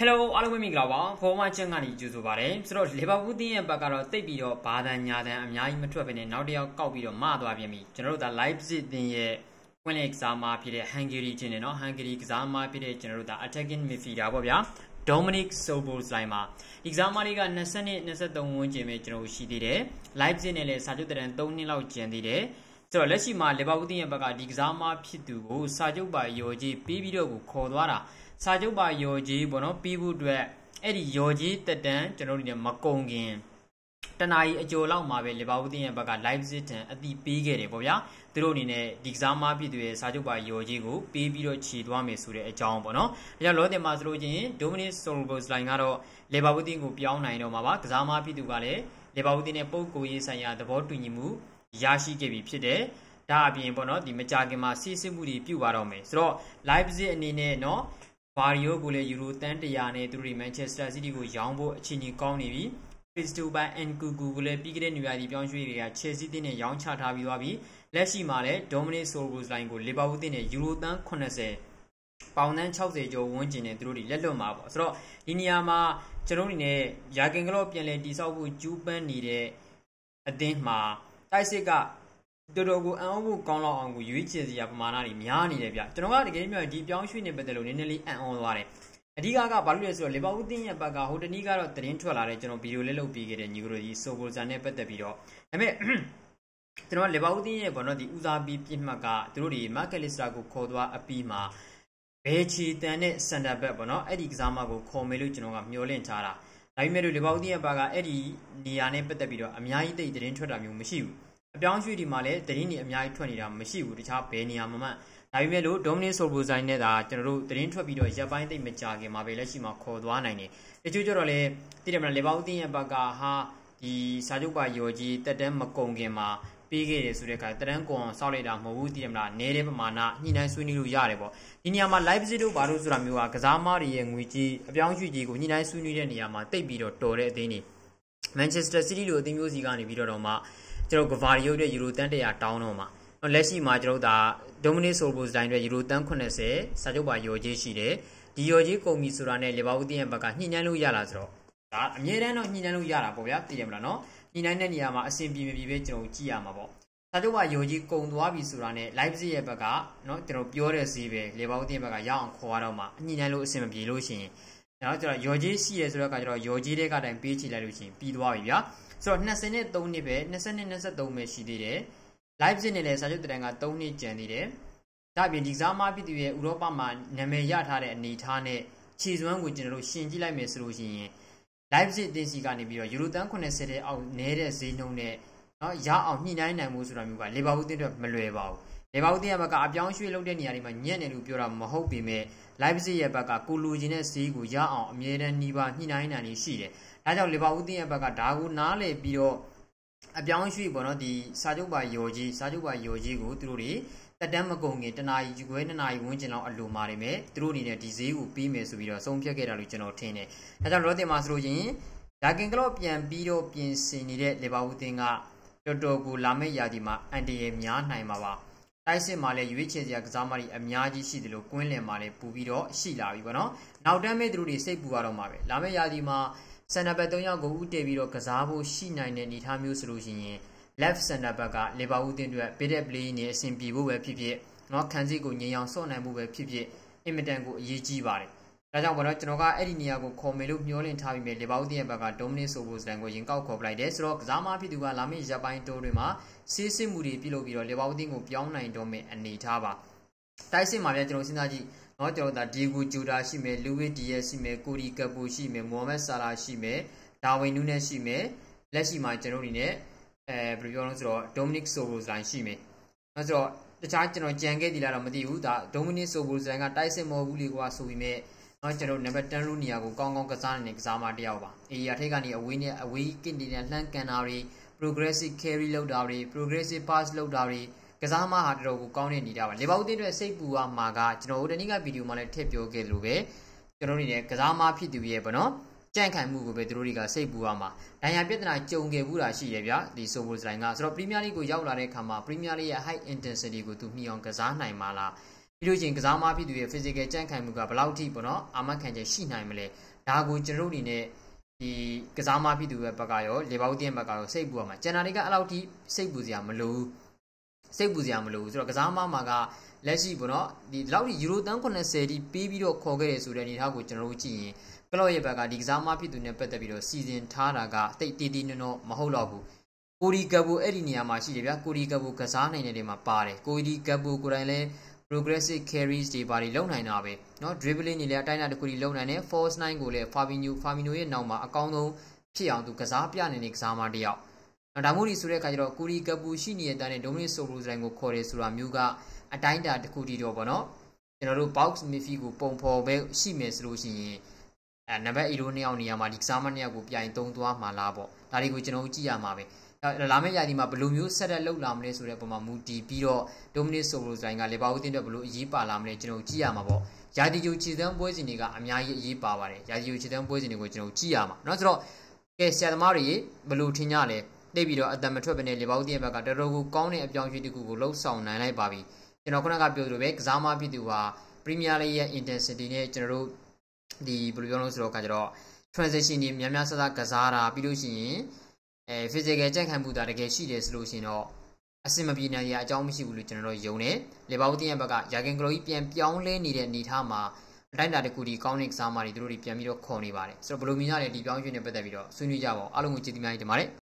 Hello, all of you guys. For my channel, you do well. So, Liverpool team, because they beat us, Bayern, and I am too happy. Now they are going to Madrid. General, the Leipzig team, when exam appeared, Hungary team, no Hungary exam appeared. General, the attacking midfielder, Bobia, Dominik Szoboszlai. Exam appeared. Nasa don't change. General, she did. Leipzig team, Sajud and Tony Lau did. So, let's see. Liverpool team, because exam appeared, Sajud by Yoji, Pibiro, Kodwara. Sajou ba yoji bono pibu dwe edi yoji tetan chano ni makong game tanai ajo law ma be Liverpool team baga Leipzig tan ati pe khe de paw ya thro ni ne di exam ma phit de Sajou ba yoji ko pe pi ro chi twa me so de ajaung paw no ya lo de ma so lo chin Dominik Szoboszlai ga ro Liverpool team ko pyaung nai do ma ba exam ma phit du ga le Liverpool team ne paw ko yi sai ya thabo twi ni mu ya shi ke bi phit de da a pyin paw no di ma cha kin ma si sit mu ri pyu ba daw me so Leipzig ani ne no Barrio Gule Euro 10 through Manchester City go Yangbo Chini County. Crystal by and Google Big New Idea Chessy Din Yang Chata Vivabi. Lessi Male, Dominik Szoboszlai go Liverpool in a Euro 10 Conase. Pound and Chelsea Joe Wonjin through the Yellow Marble. So, Inyama, Cherone, Jaganglop, Yale, Disabu, Juban, Nide, Adema, Taisega. The logo and will come along with you, which is the Abmanari Miani. The Noga gave me a deep young shooting but the Lunelli and all water. A digaga balloons or Libaudin and Baga, who the Nigar of the Intual region of Pirulelo Pig and Yuri, so was an epithet video. I mean, the Libaudin, but not the Uza Bipimaga, through the Makalisago Kodwa Apima, Bechi, Tenet, Santa Bebono, Eddie Xamago, Comelucino of Nolentara. I made Libaudin and Baga, Eddie, the anepithet video, Amiai, the Intual Mushu. Down to the Malay, the Indian 20 Messi would chap any amount. I may do Dominik Szoboszlai that the intro video is Japan, the Machagi, Mavelashima called 190. The tutorial, the Levauti and Bagaha, the Saduba Yoji, the Demakongema, Pigate Sureka, Trenko, Solida, Movutima, Native Mana, Nina Sunilu Yarebo. Inyama Leipzig, Barusra Mua, Kazama, Yanguichi, Bianchi, Nina Sunilu Yama, they beat or Tore Dini. Manchester City, the music on the video Roma. Vario de Yurutan de Atonoma. Unless he major da Dominik Szoboszlai de Yurutan Conese, Sajoba Yoji Shide, Dioji Comisurane, Levauti and Baca, Ninalu Yalatro. Mirano Ninalu Yaraboya, Tiamano, Ninan Yama, a simple vivetro, Chiamabo. Sajoba Yoji Conduabi Surane, Leipzig and Baca, not Tropure Sive, Levauti and Baca, Yang, Coroma, Ninalu Semabilucin. Now Yoji sees Rocadro, Yoji de Gadan Pichi Larucin, Pidwavia. So Nasene Tony Bay, Nasene Nasa Dome Shidire, Leipzig in a Sajutanga Tony Genire, Tabi Dixama between Europa Man, Nemeyatare and Nitane, Cheese one with General Shinjila Mesrugine. Leipzig Desigani Bio, Yurutan Conesere out Nere Zinone, Ya of Nina and Musramuga, Levautin of Melueva. Levautin Abaca Abianchi Lodeniariman Yen and Upura Mahopime, Leipzig Abaca Kulugine Sigu Ya of Miran Niba, Nina and Ishide. Libaudi and Bagadago Nale Bio Abianchi Bonodi, Sajuba Yoji go through the Damagongi, and I went and I went and Alumarime, through in a disease who beams with a Sompia Regional Tene. As I wrote the Masrogin, Daganglopian, Bido Pin Sinide, Lebautinga, Dodogu Lame Yadima, and the Emian Naimawa. Taisi Malay, which is the examari, Amiaji Sidlo, Quinle Male, Pubido, Sila, Ibono, now Dame through the Sebuaromare, Lame Yadima. Santa Batoya go Uteviro Casavo, she nine and Itamus Rosine. Left Santa Baga, Lebaudin to a better play near St. Pivo, where Pivier, not Kanzigo Nian Son and Bube Pivier, Imitango Yiji Valley. Raja Waratroga, Ediniago, Comelu, Nolin Tavi, Lebaudi and Baga, Dominik Szoboszlai language in Kauko, like Desrock, Zama Pidua, Lame, Japan Torima, Sisi Muri, Piloviro, Lebaudin of Yona and Dome and Nitava. Taisi Maletro Sinaji. Not that Digu Judah she may, Louis Diaz she may, Kuri Kabu she may, Mohamed Salah she may, Darwin Nunes she may, Lessie my general Dominik Szoboszlai she may. Also, the charge of Jange de la Madiu that Dominik Szoboszlai at Dyson Mobuligua so we may not general never turn Runia go Gong Kazan and Exama Diaba. A Yatagani a winner a week in the Atlantic Canary, progressive carry low dowry, progressive pass low dowry. Kazama had Rogu County Nida. Lebaudin to say Bua Maga, Jno, the Niga video Maletepio Gelube, Jerone, Kazama Pidu Yebono, Jankan Mugu Bedruriga, say Buama. Diabetna Jonge Bura Shiavia, the Szoboszlai, so Premier Go Yaula Rekama, Premier High Intensity Go to Mion Kazana Mala. Using Zama Pidu, physical Jankamuga, Blauti, Bono, Amakanja, Shinaimele, Dagu Jeruni, the Kazama Pidu, Bagayo, Levaudian Bagayo, Seguama, Janariga, Alauti, Seguziamalu, Seguziamalu, Kazama Maga, Lesi Bono, the Laudi Yuru Dankona said, the Pibio Kogre, Sudani Hagu Jeruchi, Gloya Baga, the Zama Pidu Nepetabido, Season Taraga, Tedino, Maholabu. Kuri Gabu Edinia Mashida, Kuri Gabu Kazana in Edema Pare, Kuri Gabu Kurale. Progressive carries the body loan and away. Not dribbling in the Tina Kuri loan and force nine gole, Fabinu, Nama, Akano, Pian to Kazapian and Examadia. Nadamuri Surekadro, Kuri Gabushini, and Dominik Szoboszlai go Kore Suramuga, a tiny at Kuri Dobano. General Box Mifigu Pompo, Shimes Roshi, and never Ironia on Yama, Examania Gupia in Tontua Malabo, Lariguchinochi Yamabe. Lame Yadima Blue, said a low lamne surepamamuti, Piro, Dominik Szoboszlai, Lebaut in the Blue Yipa Lamne, Geno Chiamabo. Jadi Uchidam Boisiniga, Amia Yipaware, Jadi Uchidam Boisinigo, Geno Chiama. Notro, Kesia Mari, Blue Tinale, Debido at the Metropene, Lebauti, and Bacatero, County of Young Judicu, Low Sound, and Babi. Genoconaga Buildweg, Zama Bidua, Premier Intensity, General, the Bulionos Rocadro, Transition in Yamasada, Kazara, Bidushi. Physical Jankamuda, the Gashidis Lucino, Asimabina, Jamshi, General Yone, Lebauti and Baga, Jagangloipian, Pionle, needed Nitama, Randa the Kudi, Conic Samari, Drury, Piamido, Conibare, so Blumina, the Bianchi Nepetavido, Sunujavo, Alumuchi, the Mare.